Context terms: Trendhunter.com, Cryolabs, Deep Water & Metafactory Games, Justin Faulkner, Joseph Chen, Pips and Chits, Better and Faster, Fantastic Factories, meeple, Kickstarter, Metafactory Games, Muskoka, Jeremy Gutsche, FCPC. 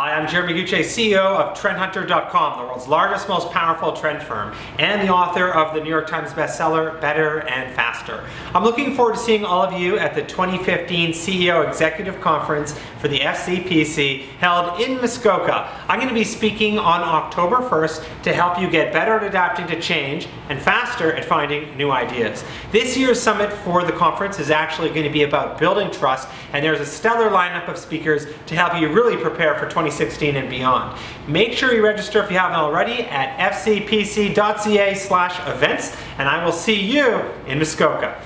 Hi, I'm Jeremy Gutsche, CEO of Trendhunter.com, the world's largest, most powerful trend firm, and the author of the New York Times bestseller, Better and Faster. I'm looking forward to seeing all of you at the 2015 CEO Executive Conference for the FCPC held in Muskoka. I'm going to be speaking on October 1st to help you get better at adapting to change and faster at finding new ideas. This year's summit for the conference is actually going to be about building trust, and there's a stellar lineup of speakers to help you really prepare for 2016 and beyond. Make sure you register if you haven't already at fcpc.ca/events, and I will see you in Muskoka.